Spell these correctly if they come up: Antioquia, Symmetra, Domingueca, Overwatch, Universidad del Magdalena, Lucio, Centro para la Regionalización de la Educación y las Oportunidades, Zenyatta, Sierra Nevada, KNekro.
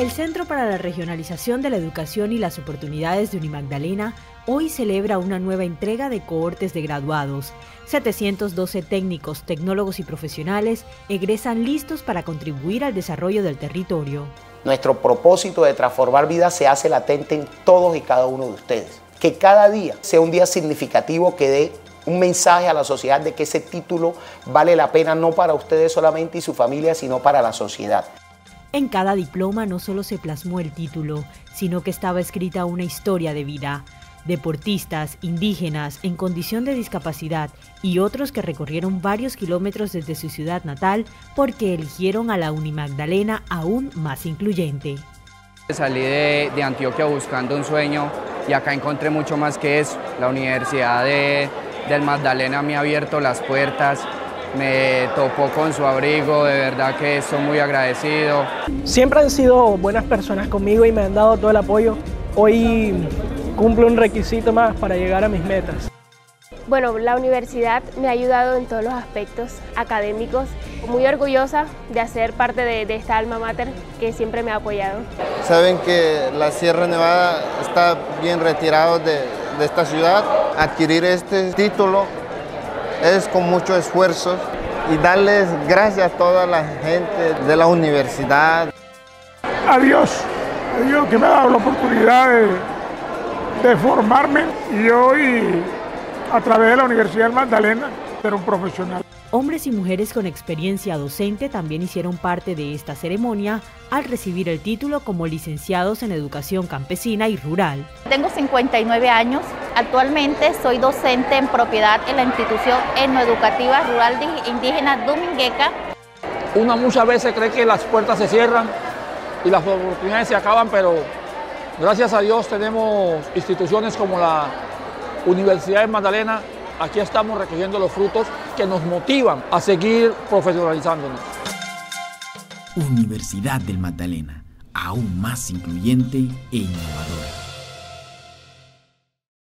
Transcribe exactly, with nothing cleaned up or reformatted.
El Centro para la Regionalización de la Educación y las Oportunidades de Unimagdalena hoy celebra una nueva entrega de cohortes de graduados. setecientos doce técnicos, tecnólogos y profesionales egresan listos para contribuir al desarrollo del territorio. Nuestro propósito de transformar vidas se hace latente en todos y cada uno de ustedes. Que cada día sea un día significativo que dé un mensaje a la sociedad de que ese título vale la pena no para ustedes solamente y su familia, sino para la sociedad. En cada diploma no solo se plasmó el título, sino que estaba escrita una historia de vida. Deportistas, indígenas, en condición de discapacidad y otros que recorrieron varios kilómetros desde su ciudad natal porque eligieron a la Unimagdalena aún más incluyente. Salí de, de Antioquia buscando un sueño y acá encontré mucho más que eso. La Universidad de, del Magdalena me ha abierto las puertas. Me topó con su abrigo, de verdad que estoy muy agradecido. Siempre han sido buenas personas conmigo y me han dado todo el apoyo. Hoy cumplo un requisito más para llegar a mis metas. Bueno, la universidad me ha ayudado en todos los aspectos académicos. Muy orgullosa de hacer parte de, de esta alma mater que siempre me ha apoyado. Saben que la Sierra Nevada está bien retirado de, de esta ciudad. Adquirir este título es con mucho esfuerzo y darles gracias a toda la gente de la universidad. A Dios, a Dios que me ha dado la oportunidad de, de formarme y hoy a través de la Universidad del Magdalena ser un profesional. Hombres y mujeres con experiencia docente también hicieron parte de esta ceremonia al recibir el título como licenciados en Educación Campesina y Rural. Tengo cincuenta y nueve años, actualmente soy docente en propiedad en la institución etnoeducativa rural indígena Domingueca. Uno muchas veces cree que las puertas se cierran y las oportunidades se acaban, pero gracias a Dios tenemos instituciones como la Universidad de Magdalena. Aquí estamos recogiendo los frutos que nos motivan a seguir profesionalizándonos. Universidad del Magdalena, aún más incluyente e innovadora.